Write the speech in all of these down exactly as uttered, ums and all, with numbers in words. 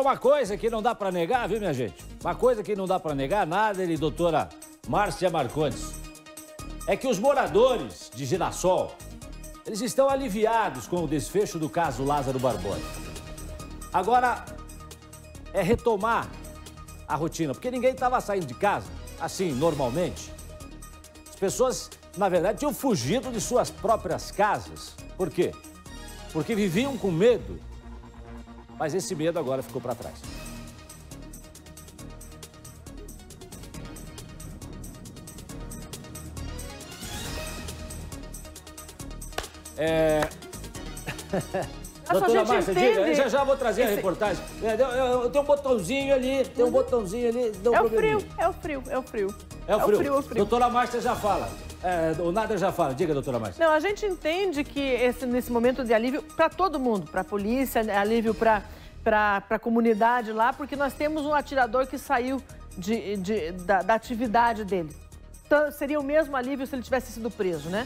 Uma coisa que não dá para negar, viu, minha gente? Uma coisa que não dá para negar nada, ele, doutora Márcia Marcondes, é que os moradores de Girassol, eles estão aliviados com o desfecho do caso Lázaro Barbosa. Agora, é retomar a rotina, porque ninguém estava saindo de casa, assim, normalmente. As pessoas, na verdade, tinham fugido de suas próprias casas. Por quê? Porque viviam com medo. Mas esse medo agora ficou para trás. É... Doutora Márcia, diga, já já vou trazer esse... a reportagem. É, eu, eu, eu tenho um botãozinho ali, tem um botãozinho ali. Deu um é, o frio, é o frio, é o frio, é o frio. É o frio, é o frio. Doutora Márcia já fala. É, o Nada já fala. Diga, doutora Márcia. Não, a gente entende que esse, nesse momento de alívio para todo mundo, para a polícia, alívio para a comunidade lá, porque nós temos um atirador que saiu de, de, da, da atividade dele. Então, seria o mesmo alívio se ele tivesse sido preso, né?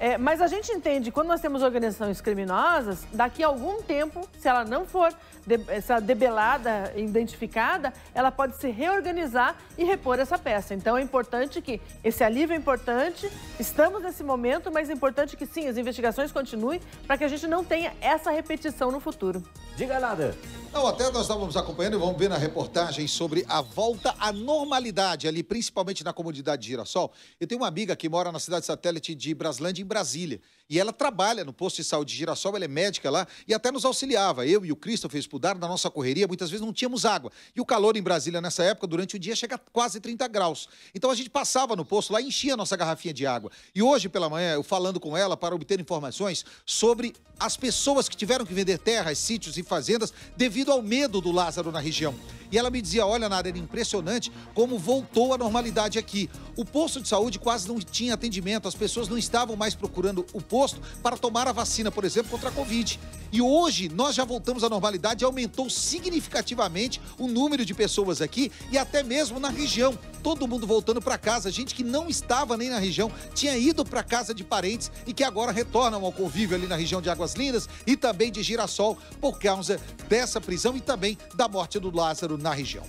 É, mas a gente entende, quando nós temos organizações criminosas, daqui a algum tempo, se ela não for de, se ela debelada, identificada, ela pode se reorganizar e repor essa peça. Então é importante que, esse alívio é importante, estamos nesse momento, mas é importante que sim, as investigações continuem para que a gente não tenha essa repetição no futuro. Diga nada. Não, até nós estávamos acompanhando e vamos ver na reportagem sobre a volta à normalidade ali, principalmente na comunidade de Girassol. Eu tenho uma amiga que mora na cidade satélite de Braslândia, em Brasília, e ela trabalha no posto de saúde de Girassol, ela é médica lá e até nos auxiliava. Eu e o Christopher estudaram na nossa correria, muitas vezes não tínhamos água. E o calor em Brasília nessa época, durante o dia, chega a quase trinta graus. Então a gente passava no posto lá e enchia a nossa garrafinha de água. E hoje pela manhã, eu falando com ela para obter informações sobre as pessoas que tiveram que vender terras, sítios e fazendas devido devido ao medo do Lázaro na região. E ela me dizia, olha, Nada, era impressionante como voltou à normalidade aqui. O posto de saúde quase não tinha atendimento, as pessoas não estavam mais procurando o posto para tomar a vacina, por exemplo, contra a Covid. E hoje nós já voltamos à normalidade, aumentou significativamente o número de pessoas aqui e até mesmo na região. Todo mundo voltando para casa, gente que não estava nem na região, tinha ido para casa de parentes e que agora retornam ao convívio ali na região de Águas Lindas e também de Girassol por causa dessa prisão e também da morte do Lázaro na região.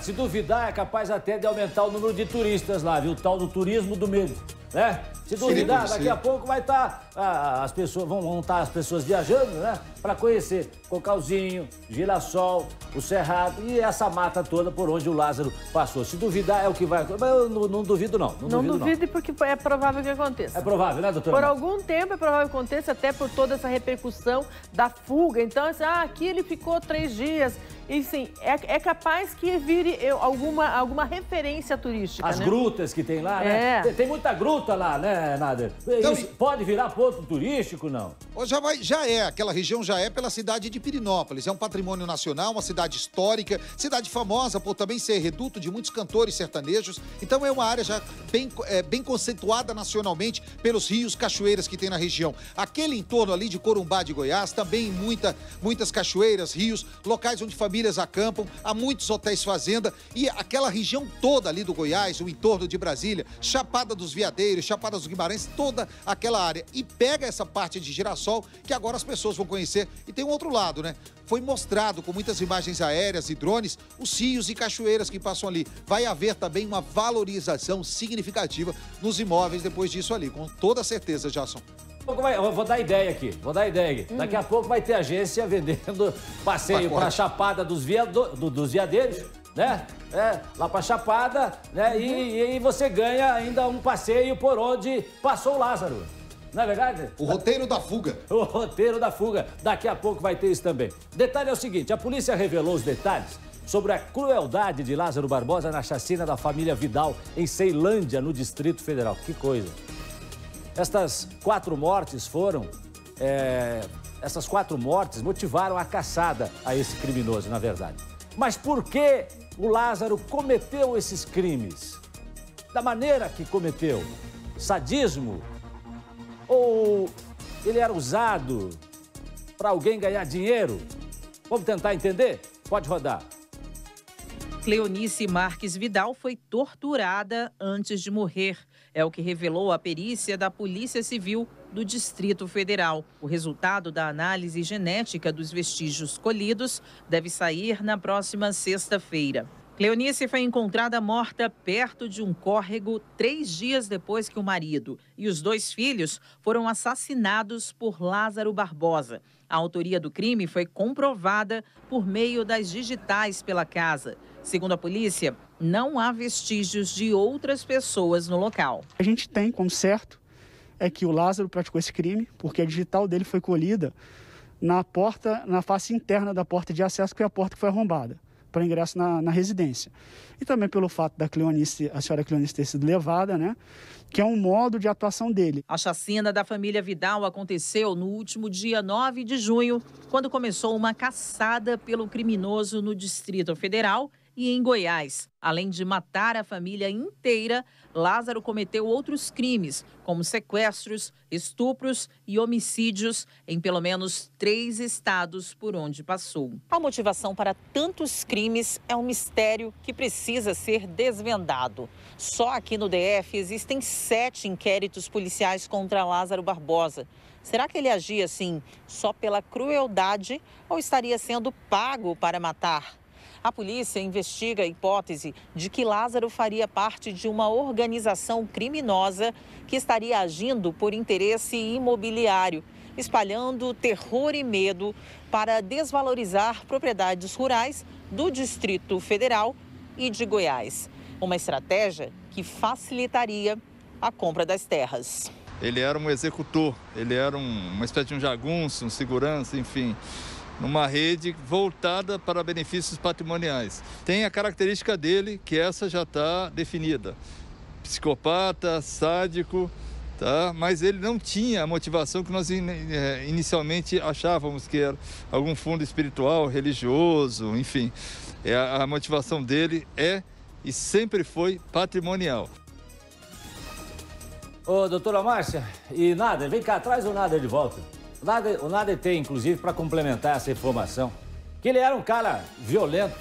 Se duvidar, é capaz até de aumentar o número de turistas lá, viu? O tal do turismo do medo, né? Se duvidar, daqui a pouco vai estar ah, as pessoas, vão, vão estar as pessoas viajando, né? Para conhecer Cocalzinho, Girassol, o Cerrado e essa mata toda por onde o Lázaro passou. Se duvidar, é o que vai acontecer. Mas eu não, não duvido, não. Não, não duvido, duvide, não. Porque é provável que aconteça. É provável, né, doutora? Por algum tempo é provável que aconteça, até por toda essa repercussão da fuga. Então, assim, ah, aqui ele ficou três dias... E sim, é, é capaz que vire alguma, alguma referência turística. As né? grutas que tem lá, né? É. Tem, tem muita gruta lá, né, Nader? Então, isso pode virar ponto turístico, não? Já, vai, já é, aquela região já é pela cidade de Pirenópolis. É um patrimônio nacional, uma cidade histórica, cidade famosa por também ser reduto de muitos cantores sertanejos. Então é uma área já bem, é, bem conceituada nacionalmente pelos rios, cachoeiras que tem na região. Aquele entorno ali de Corumbá de Goiás, também muita, muitas cachoeiras, rios, locais onde família acampam, há muitos hotéis fazenda e aquela região toda ali do Goiás, o entorno de Brasília, Chapada dos Viadeiros, Chapada dos Guimarães, toda aquela área. E pega essa parte de Girassol que agora as pessoas vão conhecer. E tem um outro lado, né? Foi mostrado com muitas imagens aéreas e drones os rios e cachoeiras que passam ali. Vai haver também uma valorização significativa nos imóveis depois disso ali, com toda certeza, Jasson. Eu vou dar ideia aqui, vou dar ideia aqui. Hum. Daqui a pouco vai ter agência vendendo passeio para a Chapada dos, viado, do, dos Viadeiros, né? É, lá para a Chapada, né? Uhum. E, e você ganha ainda um passeio por onde passou o Lázaro. Não é verdade? O roteiro da fuga. O roteiro da fuga. Daqui a pouco vai ter isso também. O detalhe é o seguinte, a polícia revelou os detalhes sobre a crueldade de Lázaro Barbosa na chacina da família Vidal em Ceilândia, no Distrito Federal. Que coisa! Estas quatro mortes foram, é, essas quatro mortes motivaram a caçada a esse criminoso, na verdade. Mas por que o Lázaro cometeu esses crimes? Da maneira que cometeu? Sadismo? Ou ele era usado para alguém ganhar dinheiro? Vamos tentar entender? Pode rodar. Cleonice Marques Vidal foi torturada antes de morrer. É o que revelou a perícia da Polícia Civil do Distrito Federal. O resultado da análise genética dos vestígios colhidos deve sair na próxima sexta-feira. Cleonice foi encontrada morta perto de um córrego três dias depois que o marido e os dois filhos foram assassinados por Lázaro Barbosa. A autoria do crime foi comprovada por meio das digitais pela casa. Segundo a polícia, não há vestígios de outras pessoas no local. A gente tem como certo é que o Lázaro praticou esse crime, porque a digital dele foi colhida na porta, na face interna da porta de acesso, que é a porta que foi arrombada para ingresso na, na residência. E também pelo fato da Cleonice, a senhora Cleonice ter sido levada, né, que é um modo de atuação dele. A chacina da família Vidal aconteceu no último dia nove de junho, quando começou uma caçada pelo criminoso no Distrito Federal e em Goiás. Além de matar a família inteira, Lázaro cometeu outros crimes, como sequestros, estupros e homicídios em pelo menos três estados por onde passou. A motivação para tantos crimes é um mistério que precisa ser desvendado. Só aqui no D F existem sete inquéritos policiais contra Lázaro Barbosa. Será que ele agia assim só pela crueldade ou estaria sendo pago para matar? A polícia investiga a hipótese de que Lázaro faria parte de uma organização criminosa que estaria agindo por interesse imobiliário, espalhando terror e medo para desvalorizar propriedades rurais do Distrito Federal e de Goiás. Uma estratégia que facilitaria a compra das terras. Ele era um executor, ele era um, uma espécie de um jagunço, um segurança, enfim, numa rede voltada para benefícios patrimoniais. Tem a característica dele, que essa já está definida. Psicopata, sádico, tá? Mas ele não tinha a motivação que nós inicialmente achávamos, que era algum fundo espiritual, religioso, enfim. A motivação dele é e sempre foi patrimonial. Ô, doutora Márcia, e nada, vem cá, traz o nada de volta. O Nade tem, inclusive, para complementar essa informação, que ele era um cara violento,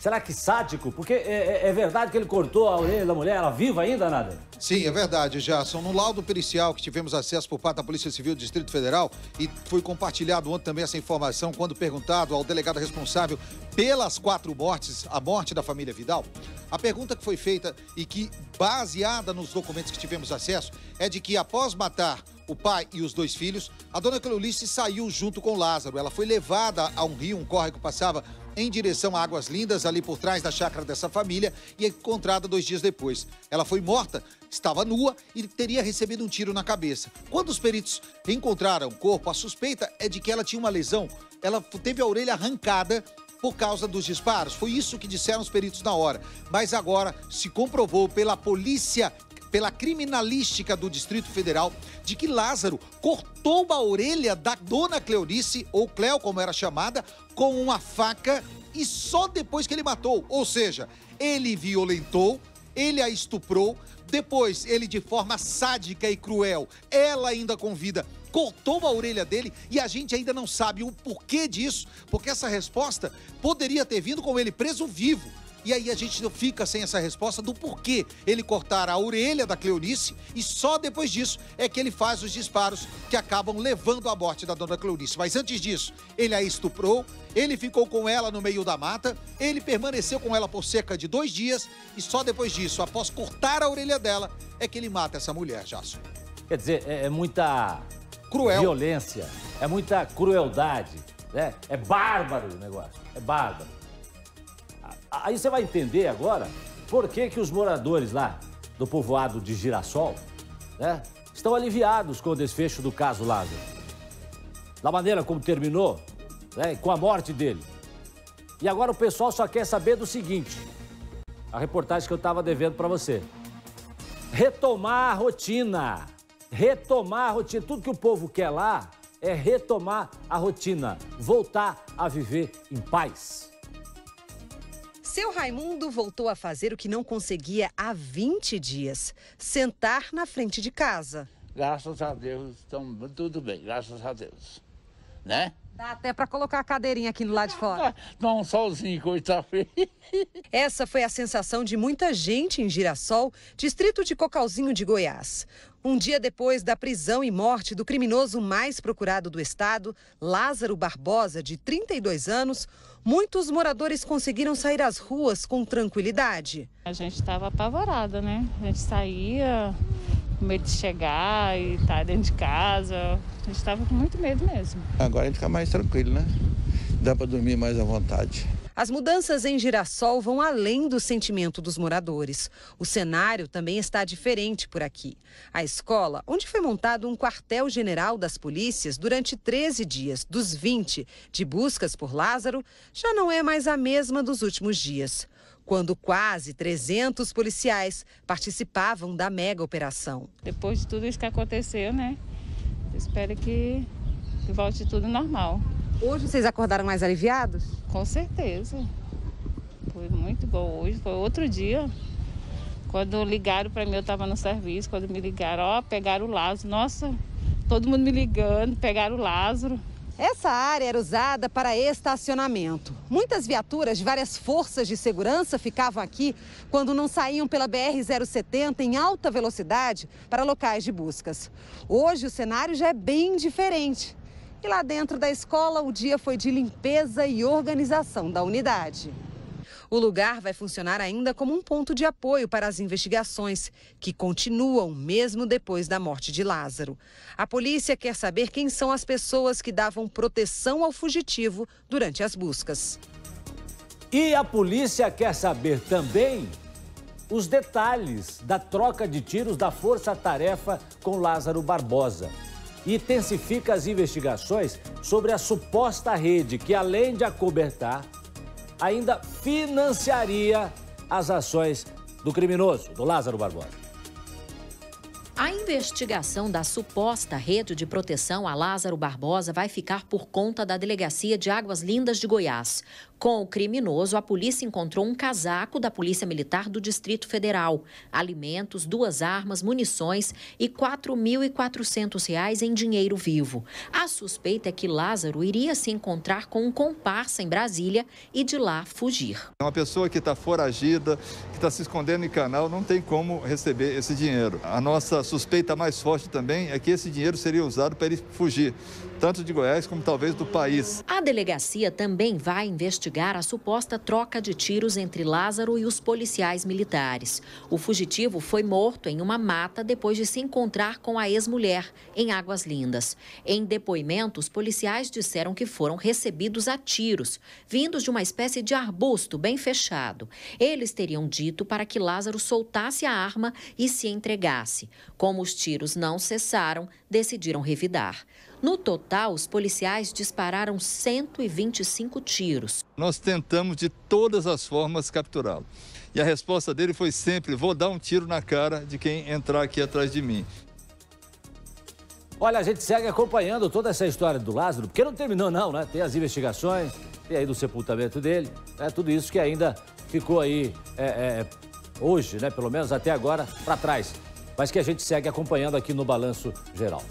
será que sádico? Porque é, é verdade que ele cortou a orelha da mulher, ela viva ainda, Nade? Sim, é verdade, Jasson. No laudo pericial que tivemos acesso por parte da Polícia Civil do Distrito Federal, e foi compartilhado ontem também essa informação, quando perguntado ao delegado responsável pelas quatro mortes, a morte da família Vidal, a pergunta que foi feita e que, baseada nos documentos que tivemos acesso, é de que após matar o pai e os dois filhos, a dona Cleonice saiu junto com Lázaro. Ela foi levada a um rio, um córrego passava em direção a Águas Lindas, ali por trás da chácara dessa família, e encontrada dois dias depois. Ela foi morta, estava nua e teria recebido um tiro na cabeça. Quando os peritos encontraram o corpo, a suspeita é de que ela tinha uma lesão. Ela teve a orelha arrancada por causa dos disparos. Foi isso que disseram os peritos na hora. Mas agora se comprovou pela polícia, pela criminalística do Distrito Federal, de que Lázaro cortou a orelha da dona Cleonice, ou Cleo, como era chamada, com uma faca, e só depois que ele matou. Ou seja, ele violentou, ele a estuprou, depois ele, de forma sádica e cruel, ela ainda com vida, cortou a orelha dele, e a gente ainda não sabe o porquê disso, porque essa resposta poderia ter vindo com ele preso vivo. E aí a gente fica sem essa resposta do porquê ele cortar a orelha da Cleonice, e só depois disso é que ele faz os disparos que acabam levando à morte da dona Cleonice. Mas antes disso, ele a estuprou, ele ficou com ela no meio da mata, ele permaneceu com ela por cerca de dois dias e só depois disso, após cortar a orelha dela, é que ele mata essa mulher, Jasson. Quer dizer, é, é muita cruel violência, é muita crueldade, né? É bárbaro o negócio, é bárbaro. Aí você vai entender agora por que que os moradores lá do povoado de Girassol, né, estão aliviados com o desfecho do caso Lázaro. Da maneira como terminou, né, com a morte dele. E agora o pessoal só quer saber do seguinte, a reportagem que eu estava devendo para você. Retomar a rotina, retomar a rotina. Tudo que o povo quer lá é retomar a rotina, voltar a viver em paz. Seu Raimundo voltou a fazer o que não conseguia há vinte dias, sentar na frente de casa. Graças a Deus, estão tudo bem, graças a Deus, né? Dá até para colocar a cadeirinha aqui do lado de fora. Dá um solzinho, coisa feia. Essa foi a sensação de muita gente em Girassol, distrito de Cocalzinho de Goiás. Um dia depois da prisão e morte do criminoso mais procurado do estado, Lázaro Barbosa, de trinta e dois anos, muitos moradores conseguiram sair às ruas com tranquilidade. A gente estava apavorada, né? A gente saía com medo de chegar e estar dentro de casa. A gente estava com muito medo mesmo. Agora a gente fica mais tranquilo, né? Dá para dormir mais à vontade. As mudanças em Girassol vão além do sentimento dos moradores. O cenário também está diferente por aqui. A escola, onde foi montado um quartel-general das polícias durante treze dias, dos vinte, de buscas por Lázaro, já não é mais a mesma dos últimos dias, quando quase trezentos policiais participavam da mega operação. Depois de tudo isso que aconteceu, né? Espero que volte tudo normal. Hoje vocês acordaram mais aliviados? Com certeza. Foi muito bom hoje, foi outro dia. Quando ligaram para mim, eu estava no serviço, quando me ligaram, ó, pegaram o Lázaro. Nossa, todo mundo me ligando, pegaram o Lázaro. Essa área era usada para estacionamento. Muitas viaturas de várias forças de segurança ficavam aqui quando não saíam pela B R zero setenta em alta velocidade para locais de buscas. Hoje o cenário já é bem diferente. E lá dentro da escola, o dia foi de limpeza e organização da unidade. O lugar vai funcionar ainda como um ponto de apoio para as investigações, que continuam mesmo depois da morte de Lázaro. A polícia quer saber quem são as pessoas que davam proteção ao fugitivo durante as buscas. E a polícia quer saber também os detalhes da troca de tiros da força-tarefa com Lázaro Barbosa. E intensifica as investigações sobre a suposta rede que, além de acobertar, ainda financiaria as ações do criminoso, do Lázaro Barbosa. A investigação da suposta rede de proteção a Lázaro Barbosa vai ficar por conta da Delegacia de Águas Lindas de Goiás. Com o criminoso, a polícia encontrou um casaco da Polícia Militar do Distrito Federal, alimentos, duas armas, munições e quatro mil e quatrocentos reais em dinheiro vivo. A suspeita é que Lázaro iria se encontrar com um comparsa em Brasília e de lá fugir. Uma pessoa que está foragida, que está se escondendo em canal, não tem como receber esse dinheiro. A nossa A suspeita mais forte também é que esse dinheiro seria usado para ele fugir, tanto de Goiás como talvez do país. A delegacia também vai investigar a suposta troca de tiros entre Lázaro e os policiais militares. O fugitivo foi morto em uma mata depois de se encontrar com a ex-mulher em Águas Lindas. Em depoimento, os policiais disseram que foram recebidos a tiros, vindos de uma espécie de arbusto bem fechado. Eles teriam dito para que Lázaro soltasse a arma e se entregasse. Como os tiros não cessaram, decidiram revidar. No total, os policiais dispararam cento e vinte e cinco tiros. Nós tentamos de todas as formas capturá-lo. E a resposta dele foi sempre: vou dar um tiro na cara de quem entrar aqui atrás de mim. Olha, a gente segue acompanhando toda essa história do Lázaro, porque não terminou não, né? Tem as investigações, tem aí do sepultamento dele, né? Tudo isso que ainda ficou aí é, é, hoje, né? Pelo menos até agora, para trás. Mas que a gente segue acompanhando aqui no Balanço Geral.